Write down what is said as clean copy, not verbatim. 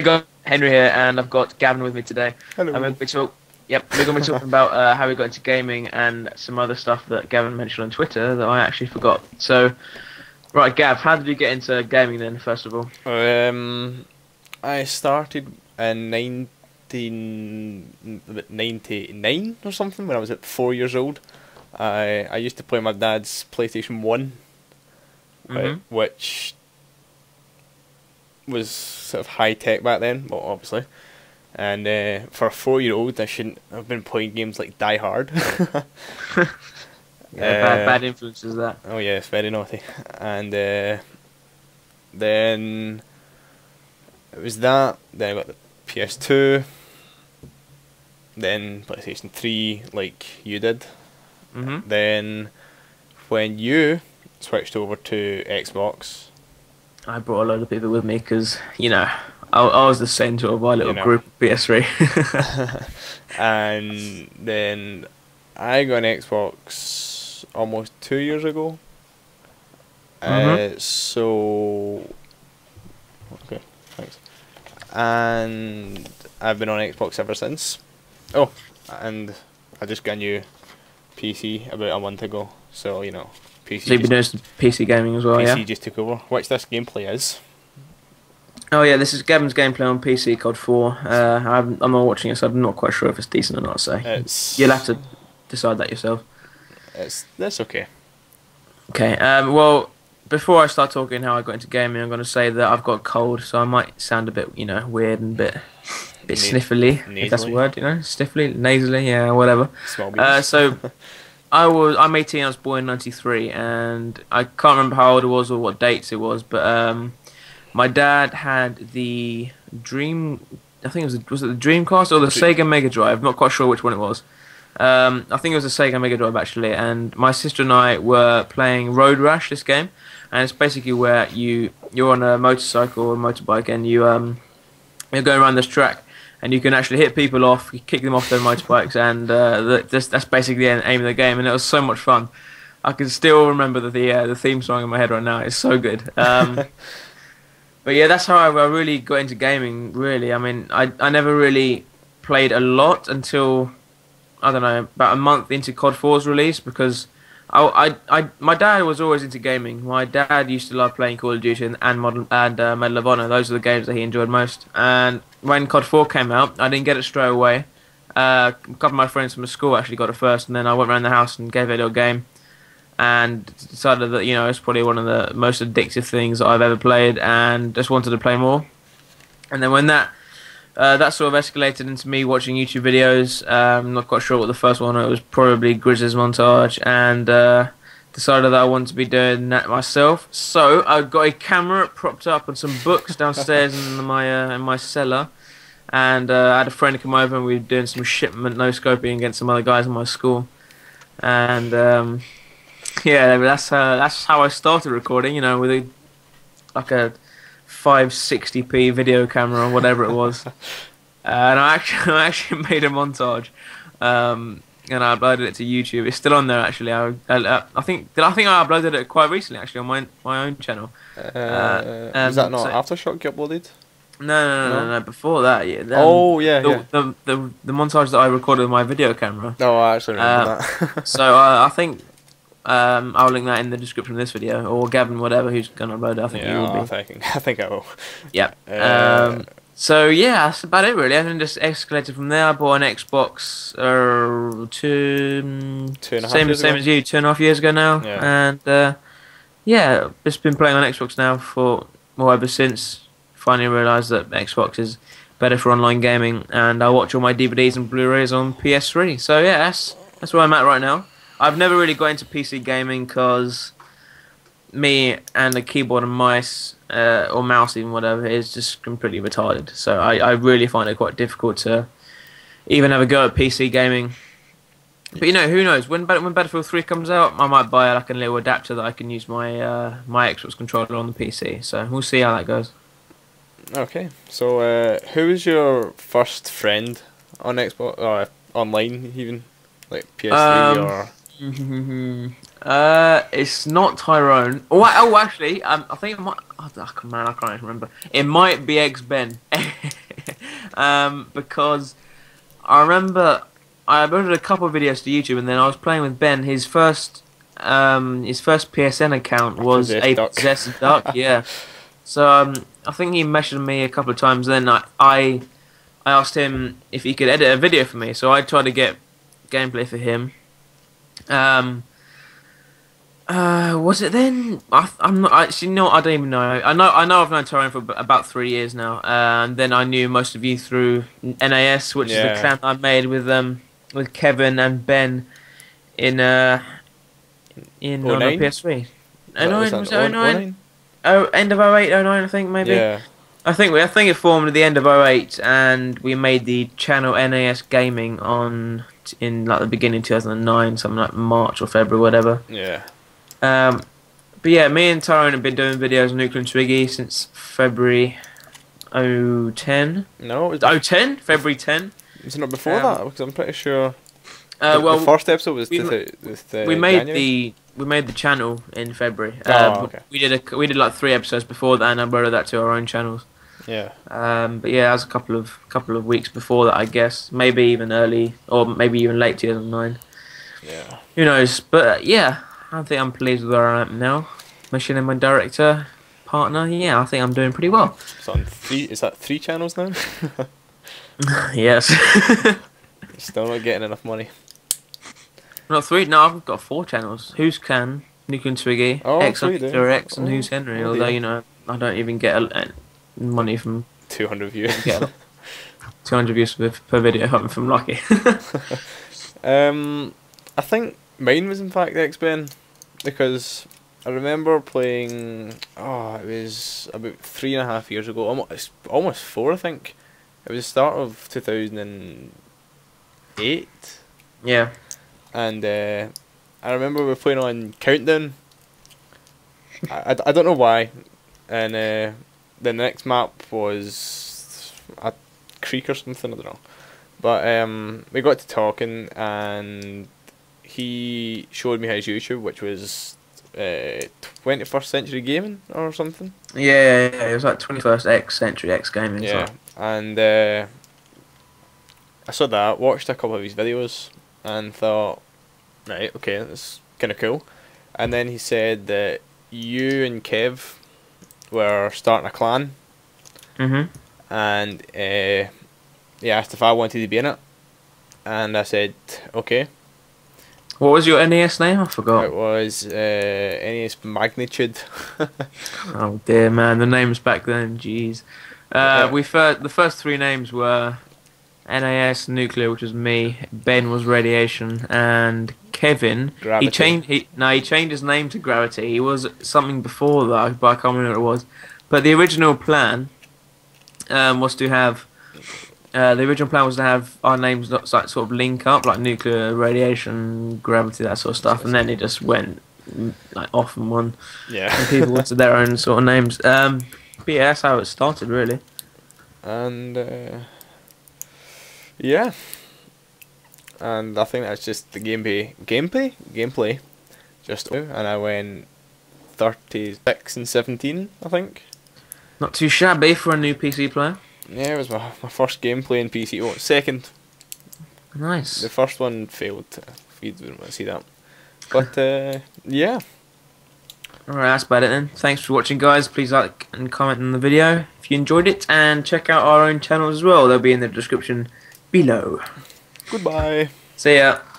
I got Henry here, and I've got Gavin with me today. Hello. We're going to be talking about how we got into gaming and some other stuff that Gavin mentioned on Twitter that I actually forgot. So, right, Gav, how did you get into gaming then, first of all? I started in 1999 or something when I was at 4 years old. I used to play my dad's PlayStation 1, which was sort of high tech back then, well, obviously. And for a 4-year-old, I shouldn't have been playing games like Die Hard. Bad influences, that. Oh yeah, it's very naughty. And then it was that. Then I got the PS2. Then PlayStation 3, like you did. Then when you switched over to Xbox, I brought a lot of people with me because, you know, I was the same sort of my little group of PS3. And then I got an Xbox almost 2 years ago. Okay, thanks. And I've been on Xbox ever since. Oh, and I just got a new PC about a month ago, so, you know, PC. So you've been doing some PC gaming as well, PC just took over, which this gameplay is. Oh yeah, this is Gavin's gameplay on PC, COD4. I'm not watching it, so I'm not quite sure if it's decent or not, so you'll have to decide that yourself. That's okay. Okay, well, before I start talking how I got into gaming, I'm going to say that I've got a cold, so I might sound a bit, you know, weird and a bit sniffly, if that's a word, you know, nasally, yeah, whatever. So, I'm 18, I was born in 93, and I can't remember how old I was or what dates it was, but my dad had the Dreamcast or the Sega Mega Drive, I'm not quite sure which one it was. I think it was the Sega Mega Drive, actually, and my sister and I were playing Road Rash, this game, and it's basically where you're on a motorcycle or a motorbike, and you're going around this track, and you can actually hit people off, you kick them off their motorbikes, and that's basically the aim of the game, and it was so much fun. I can still remember the theme song in my head right now, it's so good. But yeah, that's how I really got into gaming, really. I mean, I never really played a lot until, I don't know, about a month into COD4's release, because my dad was always into gaming. My dad used to love playing Call of Duty and Medal of Honor. Those are the games that he enjoyed most. And when COD4 came out, I didn't get it straight away. A couple of my friends from the school actually got it first, and then I went around the house and gave it a little game, and decided that, you know, it's probably one of the most addictive things that I've ever played, and just wanted to play more. And then when that sort of escalated into me watching YouTube videos. I'm not quite sure what the first one was. It was probably Grizz's montage, and decided that I wanted to be doing that myself. So I got a camera propped up and some books downstairs in my cellar, and I had a friend come over and we were doing some shipment no scoping against some other guys in my school, and yeah, that's how I started recording. You know, with like a 560p video camera or whatever it was. And I actually made a montage, and I uploaded it to YouTube. It's still on there, actually. I think I uploaded it quite recently, actually, on my own channel. Is that not Aftershock you uploaded? No, before that. Yeah, oh yeah, the montage that I recorded with my video camera. Oh, I actually remember that. So I think I'll link that in the description of this video, or Gavin, whatever, who's gonna upload it. I think you will be. I think I will. Yep. So yeah, that's about it really. I think just escalated from there. I bought an Xbox 2.5 years ago now, and yeah, just been playing on Xbox now for ever since. Finally realised that Xbox is better for online gaming, and I watch all my DVDs and Blu-rays on PS3. So yeah, that's where I'm at right now. I've never really got into PC gaming because me and a keyboard and mice, or mouse even, whatever, is just completely retarded. So I really find it quite difficult to even have a go at PC gaming. But you know, who knows? When Battlefield 3 comes out, I might buy like a little adapter that I can use my my Xbox controller on the PC. So we'll see how that goes. Okay. So who was your first friend on Xbox, or online even, like PS3 or? It's not Tyrone. Oh, actually, I think it might. Oh, man, I can't even remember. It might be XBen. because I remember I uploaded a couple of videos to YouTube, and then I was playing with Ben. His first PSN account was a possessed duck. Yeah, so I think he messaged me a couple of times. Then I asked him if he could edit a video for me, so I tried to get gameplay for him. Was it then? I'm not actually. No, I don't even know. I know. I've known Tyrone for about 3 years now, and then I knew most of you through N.A.S., which is the clan I made with Kevin and Ben in on the PS3. '09. Oh, end of '08, '09, I think maybe. Yeah. I think it formed at the end of '08, and we made the channel N.A.S. Gaming in like the beginning of 2009, something like March or February, whatever. Yeah. But yeah, me and Tyrone have been doing videos on Nuclear and Twiggy since February 2010. No, it's 2010? February 10? Is it not before that? Because I'm pretty sure the first episode was we made the channel in February. Okay. We did like 3 episodes before that, and I uploaded that to our own channels. Yeah. But yeah, that was a couple of weeks before that, I guess. Maybe even early, or maybe even late 2009. Yeah. Who knows? But yeah. I think I'm pleased with where I am now. Mission and my director, partner, yeah, I think I'm doing pretty well. So is that 3 channels now? Yes. Still not getting enough money. Not 3, no, I've got 4 channels. Who's Can, Nuclear and Twiggy, X and Who's Henry, although, you know, I don't even get money from... 200 views. 200 views per video, if I'm lucky. I think... Mine was in fact XBen, because I remember playing. Oh, it was about 3.5 years ago, almost 4, I think. It was the start of 2008. Yeah. And I remember we were playing on Countdown. I don't know why, and the next map was a creek or something, I don't know, but we got to talking and. He showed me his YouTube, which was 21st Century Gaming or something. Yeah, it was like 21st Century X Gaming. Yeah, so. And I saw that, watched a couple of his videos, and thought, right, okay, that's kind of cool. And then he said that you and Kev were starting a clan, and he asked if I wanted to be in it, and I said, okay. What was your N.A.S. name? I forgot. It was N.A.S. Magnitude. Oh dear, man, the names back then, jeez. The first 3 names were N.A.S. Nuclear, which was me. Ben was Radiation, and Kevin. Gravity. He changed his name to Gravity. He was something before that, but I can't remember what it was. But the original plan was to have. The original plan was to have our names sort of link up, like Nuclear, Radiation, Gravity, that sort of stuff, and then it just went like off and won. Yeah. And people wanted their own sort of names. But yeah, that's how it started, really. And yeah, and I think that's just the gameplay, just and I went 36 and 17, I think. Not too shabby for a new PC player. Yeah, it was my first game playing PC. Oh, second. Nice. The first one failed. If you didn't want to see that. But, yeah. Alright, that's about it then. Thanks for watching, guys. Please like and comment on the video if you enjoyed it. And check out our own channel as well. They'll be in the description below. Goodbye. See ya.